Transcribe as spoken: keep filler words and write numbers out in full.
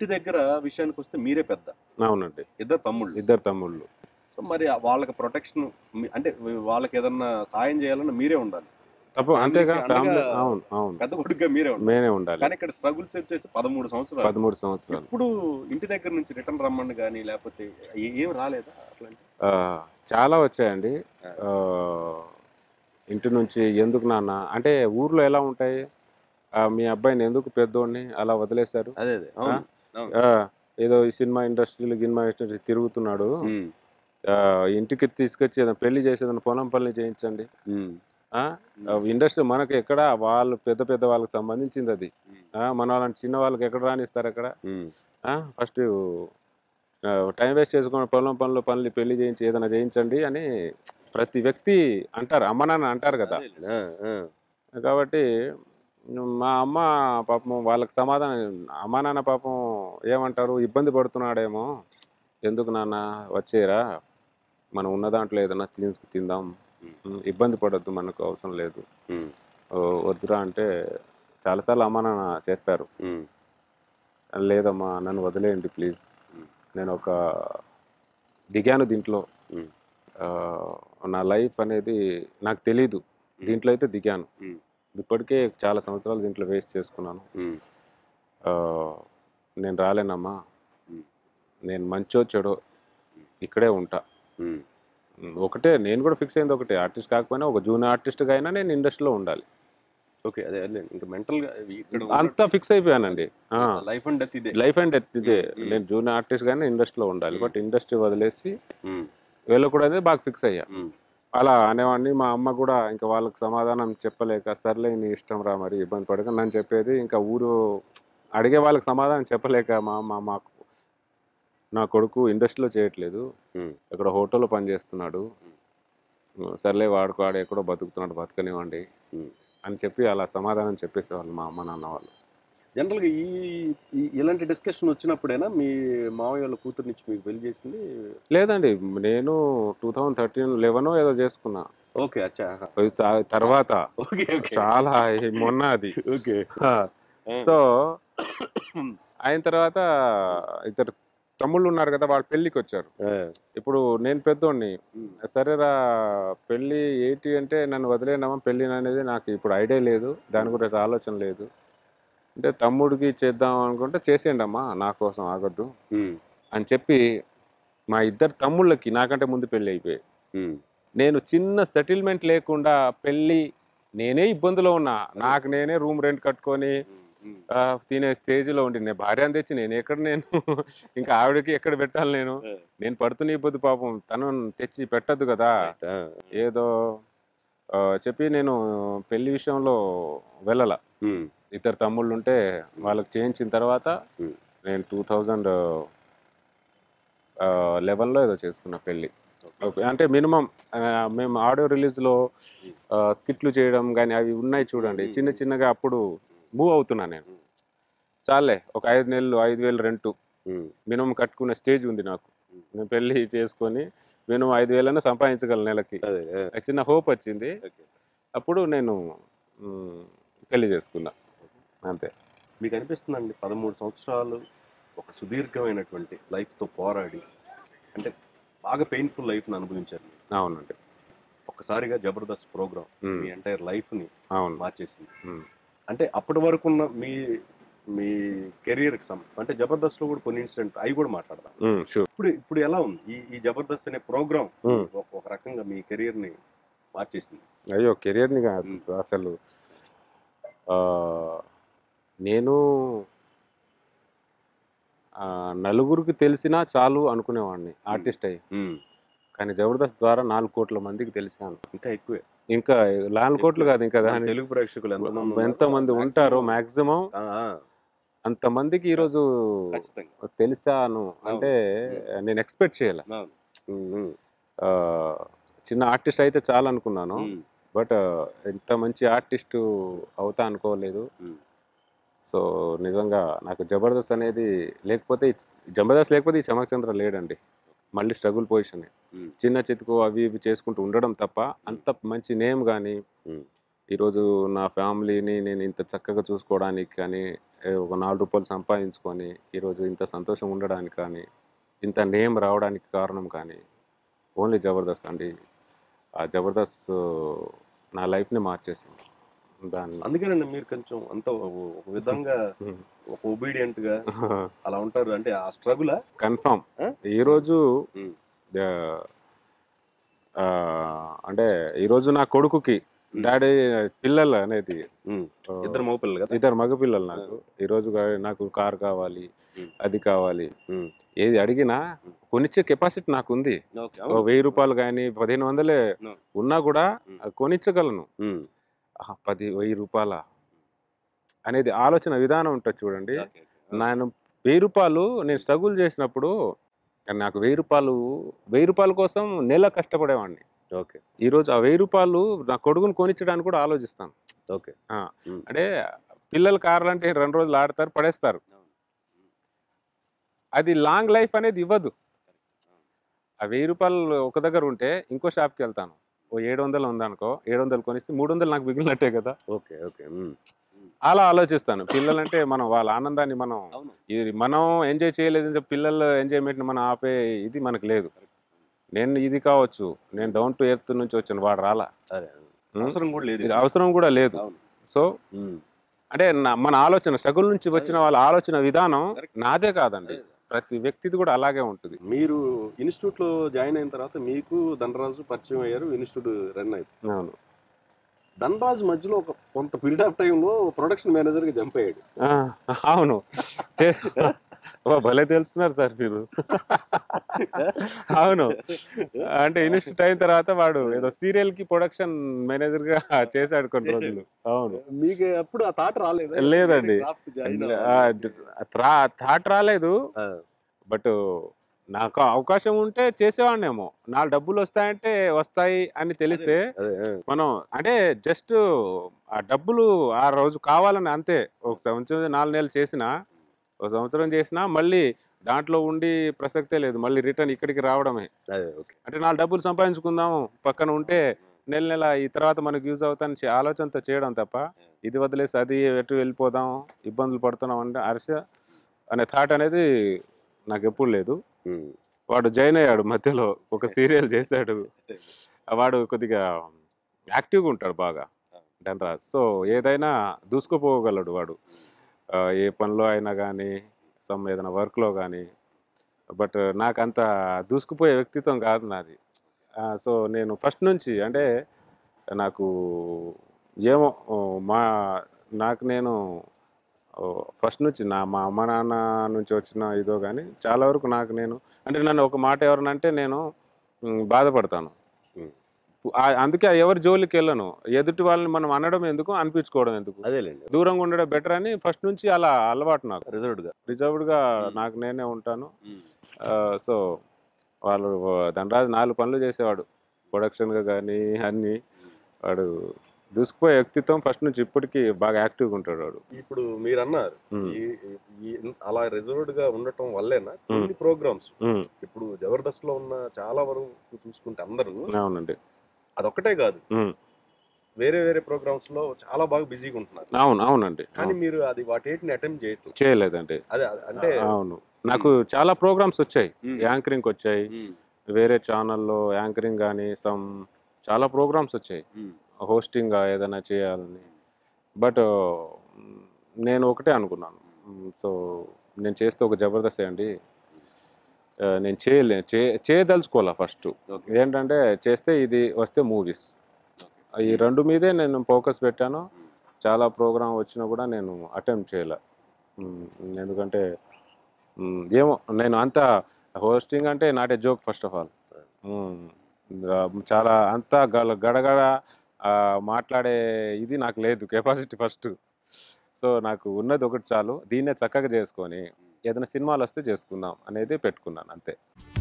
ఇంటి దగ్గర విషయానికి వస్తే మీరే పెద్ద. అవునండి, ఇద్దరు తమ్ముళ్ళు. ఇద్దరు తమ్ముళ్ళు. సో మరి వాళ్ళకి ప్రొటెక్షన్ అంటే వాళ్ళకి ఏదన్నా సాయం చేయాలన్నా మీరే ఉండాలి. తప్ప అంతేగా పెద్ద కొడుకుగా మీరే ఉండాలి. కానీ ఇక్కడ స్ట్రగుల్స్ వచ్చేసి పదమూడు సంవత్సరాలు. పదమూడు సంవత్సరాలు ఇప్పుడు ఇంటి దగ్గర నుంచి రిటర్న్ రమ్మని కానీ లేకపోతే ఏం రాలేదా? అట్లాంటి చాలా వచ్చాయండి ఇంటి నుంచి. ఎందుకు నాన్న అంటే ఊర్లో ఎలా ఉంటాయి, మీ అబ్బాయిని ఎందుకు పెద్దోడిని అలా వదిలేశారు, ఏదో ఈ సినిమా ఇండస్ట్రీలు గినిమా ఇండస్ట్రీ తిరుగుతున్నాడు, ఇంటికి తీసుకొచ్చి పెళ్లి చేసేదని పొలం పనులు చేయించండి. ఇండస్ట్రీ మనకు ఎక్కడ వాళ్ళు పెద్ద పెద్ద వాళ్ళకి సంబంధించింది, అది మన వాళ్ళని చిన్న వాళ్ళకి ఎక్కడ రానిస్తారు. ఎక్కడ ఫస్ట్ టైం వేస్ట్ చేసుకున్న పొలం పనులు పనులు పెళ్లి చేయించి ఏదైనా చేయించండి అని ప్రతి వ్యక్తి అంటారు, అమ్మ నాన్న అంటారు కదా. కాబట్టి మా అమ్మ పాపం వాళ్ళకి సమాధానం, అమ్మ నాన్న పాపం ఏమంటారు, ఇబ్బంది పడుతున్నాడేమో ఎందుకు నాన్న వచ్చేరా, మనం ఉన్న దాంట్లో ఏదైనా తీసుకు తిందాం, ఇబ్బంది పడద్దు, మనకు అవసరం లేదు వద్దురా అంటే చాలాసార్లు అమ్మ నాన్న చెప్పారు. లేదమ్మా నన్ను వదిలేయండి ప్లీజ్, నేను ఒక దిగాను దీంట్లో, నా లైఫ్ అనేది నాకు తెలీదు, దీంట్లో అయితే దిగాను, ఇప్పటికే చాలా సంవత్సరాలు దీంట్లో వేస్ట్ చేసుకున్నాను, నేను రాలేనమ్మా, నేను మంచో చెడో ఇక్కడే ఉంటా. ఒకటే నేను కూడా ఫిక్స్ అయింది, ఒకటే ఆర్టిస్ట్ కాకపోయినా ఒక జూనియర్ ఆర్టిస్ట్గా అయినా నేను ఇండస్ట్రీలో ఉండాలి. ఓకే, అదే ఇంకా మెంటల్గా అంతా ఫిక్స్ అయిపోయానండి. లైఫ్ అండ్ డెత్ ఇదే, లైఫ్ అండ్ డెత్ ఇదే. నేను జూనియర్ ఆర్టిస్ట్గానే ఇండస్ట్రీలో ఉండాలి, బట్ ఇండస్ట్రీ వదిలేసి వెళ్ళకూడదే బాగా ఫిక్స్ అయ్యా. అలా అనేవాడిని. మా అమ్మ కూడా ఇంకా వాళ్ళకి సమాధానం చెప్పలేక సర్లే నీ ఇష్టం రా మరి ఇబ్బంది పడక నన్ను చెప్పేది. ఇంకా ఊరు అడిగే వాళ్ళకి సమాధానం చెప్పలేక మా అమ్మ, మాకు నా కొడుకు ఇండస్ట్రీలో చేయట్లేదు, ఇక్కడ హోటల్లో పనిచేస్తున్నాడు, సర్లే వాడుకు వాడు ఎక్కడో బతుకుతున్నాడు బతకనివ్వండి అని చెప్పి అలా సమాధానం చెప్పేసేవాళ్ళు మా అమ్మ నాన్న వాళ్ళు. జనరల్గా ఈ ఇలాంటి డిస్కషన్ వచ్చినప్పుడైనా మీ మామయ్య వాళ్ళ కూతురు నుంచి మీకు పెళ్లి చేసింది? లేదండి, నేను టూ థౌజండ్ థర్టీన్ లెవెన్ ఏదో చేసుకున్నా. ఓకే, అచ్చా తర్వాత. ఓకే, చాలా మొన్న అది. ఓకే, సో అయిన తర్వాత ఇద్దరు తమ్ముళ్ళు ఉన్నారు కదా, వాళ్ళు పెళ్ళికి వచ్చారు. ఇప్పుడు నేను పెద్దోడిని, సరేరా పెళ్ళి ఏంటి అంటే నన్ను వదిలేనామా, పెళ్ళి అనేది నాకు ఇప్పుడు ఐడియా లేదు, దాని గురించి ఆలోచన లేదు అంటే తమ్ముడికి చేద్దాం అనుకుంటే చేసేయండి అమ్మా నా కోసం ఆగద్దు అని చెప్పి మా ఇద్దరు తమ్ముళ్ళకి నాకంటే ముందు పెళ్ళి అయిపోయాయి. నేను చిన్న సెటిల్మెంట్ లేకుండా పెళ్ళి, నేనే ఇబ్బందులో ఉన్నా, నాకు నేనే రూమ్ రెంట్ కట్టుకొని తినే స్టేజ్లో ఉండి, నేను భార్య అని తెచ్చి నేను ఎక్కడ, నేను ఇంకా ఆవిడకి ఎక్కడ పెట్టాలి, నేను నేను పడుతున్న ఇబ్బంది పాపం తను తెచ్చి పెట్టద్దు కదా, ఏదో చెప్పి నేను పెళ్లి విషయంలో వెళ్ళాల. ఇద్దరు తమ్ముళ్ళు ఉంటే వాళ్ళకి చేయించిన తర్వాత నేను టూ థౌజండ్ లెవెన్లో ఏదో చేసుకున్నా పెళ్ళి. అంటే మినిమం మేము ఆడియో రిలీజ్లో స్కిట్లు చేయడం కానీ అవి ఉన్నాయి చూడండి, చిన్న చిన్నగా అప్పుడు మూవ్ అవుతున్నా నేను. చాలే ఒక ఐదు నెలలు ఐదు వేలు రెంటు మినిమం కట్టుకునే స్టేజ్ ఉంది నాకు, నేను పెళ్ళి చేసుకొని మినిమం ఐదు వేలన్నా సంపాదించగలను నెలకి, చిన్న హోప్ వచ్చింది. అప్పుడు నేను పెళ్ళి చేసుకున్నా, అంతే. మీకు అనిపిస్తుందండి పదమూడు సంవత్సరాలు ఒక సుదీర్ఘమైనటువంటి లైఫ్తో పోరాడి అంటే బాగా పెయిన్ఫుల్ లైఫ్ని అనుభవించారు. అవునండి, ఒక్కసారిగా జబర్దస్త్ ప్రోగ్రామ్ మీ ఎంటైర్ లైఫ్ని మార్చేసింది. అంటే అప్పటి వరకు ఉన్న మీ మీ కెరియర్కి సంబంధించి అంటే జబర్దస్త్లో కూడా కొన్ని ఇన్సిడెంట్ అవి కూడా మాట్లాడదాం. ఇప్పుడు ఇప్పుడు ఎలా ఉంది ఈ ఈ జబర్దస్త్ అనే ప్రోగ్రామ్? ఒక రకంగా మీ కెరియర్ని మార్చేసింది. అయ్యో కెరియర్ని కాదు, అసలు నేను నలుగురికి తెలిసినా చాలు అనుకునేవాడిని ఆర్టిస్ట్ అయ్యి, కానీ జబర్దస్త్ ద్వారా నాలుగు కోట్ల మందికి తెలిసాను. ఇంకా ఎక్కువే, ఇంకా నాలుగు కోట్లు కాదు, ఇంకా తెలుగు ప్రేక్షకులు ఎంతమంది ఉంటారో మ్యాక్సిమం అంతమందికి ఈరోజు తెలిసాను అంటే నేను ఎక్స్పెక్ట్ చేయాలి. చిన్న ఆర్టిస్ట్ అయితే చాలా అనుకున్నాను, బట్ ఎంత మంచి ఆర్టిస్టు అవుతా అనుకోలేదు. సో నిజంగా నాకు జబర్దస్త్ అనేది లేకపోతే, జబర్దస్త్ లేకపోతే ఈ శమకచంద్ర లేడండి. మళ్ళీ స్ట్రగుల్ పొజిషన్, చిన్న చితుకు అవి ఇవి చేసుకుంటూ ఉండడం తప్ప అంత మంచి నేమ్ కానీ ఈరోజు నా ఫ్యామిలీని నేను ఇంత చక్కగా చూసుకోవడానికి కానీ ఒక నాలుగు రూపాయలు సంపాదించుకొని ఈరోజు ఇంత సంతోషం ఉండడానికి కానీ ఇంత నేమ్ రావడానికి కారణం కానీ ఓన్లీ జబర్దస్త్ అండి. ఆ జబర్దస్త్ నా లైఫ్ని మార్చేసింది. దాన్ని అందుకేనండి మీరు కొంచెం అంత ఒక విధంగా ఒక ఒబీడియంట్గా అలా ఉంటారు అంటే ఆ స్ట్రగుల్ కన్ఫర్మ్. ఈరోజు అంటే ఈరోజు నా కొడుకుకి డాడీ పిల్లలు అనేది ఇద్దరు మగ పిల్లలు కదా, ఇద్దరు మగ పిల్లలు. నాకు ఈరోజు నాకు కార్ కావాలి, అది కావాలి, ఏది అడిగినా కొనిచ్చే కెపాసిటీ నాకు ఉంది. వెయ్యి రూపాయలు కానీ పదిహేను వందలే ఉన్నా కూడా కొనిచ్చగలను. పది వెయ్యి రూపాయల అనేది ఆలోచన విధానం ఉంటుంది చూడండి. నేను వెయ్యి రూపాయలు నేను స్ట్రగుల్ చేసినప్పుడు నాకు వెయ్యి రూపాయలు వెయ్యి రూపాయల కోసం నెల కష్టపడేవాడిని. ఓకే, ఈరోజు ఆ వెయ్యి రూపాయలు నా కొడుకుని కొనిచ్చడానికి కూడా ఆలోచిస్తాను. ఓకే, అంటే పిల్లలు కార్లు అంటే రెండు రోజులు ఆడతారు, పడేస్తారు. అది లాంగ్ లైఫ్ అనేది ఇవ్వదు. ఆ వెయ్యి రూపాయలు ఒక దగ్గర ఉంటే ఇంకో షాప్కి వెళ్తాను, ఓ ఏడు వందలు ఉందనుకో, ఏడు వందలు కొనిస్తే మూడు వందలు నాకు మిగిలినట్టే కదా. ఓకే ఓకే, అలా ఆలోచిస్తాను. పిల్లలంటే మనం వాళ్ళ ఆనందాన్ని మనం ఇది మనం ఎంజాయ్ చేయలేదని పిల్లల ఎంజాయ్మెంట్ని మనం ఆపే ఇది మనకు లేదు. నేను ఇది కావచ్చు, నేను డౌన్ టు ఎర్త్ నుంచి వచ్చాను, వాడు రాలా, అవసరం కూడా లేదు. సో అంటే మన ఆలోచన స్ట్రగుల్ నుంచి వచ్చిన వాళ్ళ ఆలోచన విధానం నాదే కాదండి, ప్రతి వ్యక్తిది కూడా అలాగే ఉంటుంది. మీరు ఇన్స్టిట్యూట్లో జాయిన్ అయిన తర్వాత మీకు ధనరాజు పరిచయం అయ్యారు, ఇన్స్టిట్యూట్ రన్ అయ్యారు. అవును, ధనరాజు మధ్యలో ఒక కొంత పీరియడ్ ఆఫ్ టైంలో ప్రొడక్షన్ మేనేజర్గా జంప్ అయ్యాడు. అవును, భలే తెలుస్తున్నారు సార్ మీరు. అవును, అంటే ఇన్స్టిట్యూట్ అయిన తర్వాత వాడు ఏదో సీరియల్ కి ప్రొడక్షన్ మేనేజర్ గా చేశాడు కొన్ని రోజులు. అవును, మీకు అప్పుడు ఆ థాట్ రాలేదు? లేదండి, థాట్ రాలేదు. బట్ నాకు అవకాశం ఉంటే చేసేవాడినేమో. నా డబ్బులు వస్తాయంటే వస్తాయి అని తెలిస్తే మనం అంటే జస్ట్ ఆ డబ్బులు ఆ రోజు కావాలని అంతే. ఒక సంవత్సరం నాలుగు నెలలు చేసినా, ఒక సంవత్సరం చేసినా మళ్ళీ దాంట్లో ఉండి ప్రసక్తే లేదు. మళ్ళీ రిటర్న్ ఇక్కడికి రావడమే. అంటే నా డబ్బులు సంపాదించుకుందాము పక్కన ఉంటే నెల నెల ఈ తర్వాత మనకు యూజ్ అవుతాను ఆలోచనతో చేయడం తప్ప, ఇది వదిలేసి అది ఎటు వెళ్ళిపోదాం ఇబ్బందులు పడుతున్నాం అంటే హర్ష అనే థాట్ అనేది నాకు ఎప్పుడు లేదు. వాడు జాయిన్ అయ్యాడు, మధ్యలో ఒక సీరియల్ చేశాడు. వాడు కొద్దిగా యాక్టివ్గా ఉంటాడు బాగా ధనరాజ్. సో ఏదైనా దూసుకుపోగలడు వాడు, ఏ పనిలో అయినా కానీ, సమ్ ఏదైనా వర్క్లో కానీ. బట్ నాకు అంత దూసుకుపోయే వ్యక్తిత్వం కాదు నాది. సో నేను ఫస్ట్ నుంచి అంటే నాకు ఏమో మా నాకు నేను ఫస్ట్ నుంచి నా మా అమ్మ నాన్న నుంచి వచ్చిన ఇదో కానీ చాలా వరకు నాకు నేను అంటే నన్ను ఒక మాట ఎవరనంటే నేను బాధపడతాను. అందుకే ఎవరి జోలికి వెళ్ళను. ఎదుటి వాళ్ళని మనం అనడం ఎందుకు, అనిపించుకోవడం ఎందుకు, దూరంగా ఉండడం బెటర్ అని ఫస్ట్ నుంచి అలా అలవాటు నాకు. రిజర్వ్డ్గా రిజర్వ్డ్గా నాకు నేనే ఉంటాను. సో వాళ్ళు ధనరాజు నాలుగు పనులు చేసేవాడు ప్రొడక్షన్గా కానీ అన్నీ. వాడు దూసుకుపోయే వ్యక్తిత్వం ఫస్ట్ నుంచి ఇప్పటికీ బాగా యాక్టివ్గా ఉంటాడు వాడు. ఇప్పుడు మీరు అన్నారు అలా రిజర్వ్డ్గా ఉండటం వల్లేనా కొన్ని ప్రోగ్రామ్స్ ఇప్పుడు జబర్దస్త్లో ఉన్న చాలా వరకు చూసుకుంటే అందరూ. అవునండి, అదొక్కటే కాదు, వేరే వేరే ప్రోగ్రామ్స్ లో చాలా బాగా బిజీగా ఉంటున్నారు. అవును అవునండి, కానీ మీరు అది వాటిని అటెంప్ట్ చేయట్లేదు, చేయలేదండి. అదే అంటే అవును, నాకు చాలా ప్రోగ్రామ్స్ వచ్చాయి, యాంకరింగ్ వచ్చాయి, వేరే ఛానల్లో యాంకరింగ్ కానీ సమ్ చాలా ప్రోగ్రామ్స్ వచ్చాయి, హోస్టింగ్ ఏదైనా చేయాలని. బట్ నేను ఒకటే అనుకున్నాను, సో నేను చేస్తే ఒక జబర్దస్త్ అండి, నేను చేయలే చే చేయదలుచుకోవాలా ఫస్ట్ ఏంటంటే చేస్తే ఇది వస్తే మూవీస్, ఈ రెండు మీదే నేను ఫోకస్ పెట్టాను. చాలా ప్రోగ్రామ్ వచ్చినా కూడా నేను అటెంప్ట్ చేయలే, ఎందుకంటే ఏమో నేను అంత హోస్టింగ్ అంటే not a joke first of all. చాలా అంత గల గడగడ మాట్లాడే ఇది నాకు లేదు, కెపాసిటీ ఫస్ట్. సో నాకు ఉన్నది ఒకటి చాలు, దీన్నే చక్కగా చేసుకొని ఏదైనా సినిమాలు వస్తే చేసుకుందాం అనేది పెట్టుకున్నాను అంతే.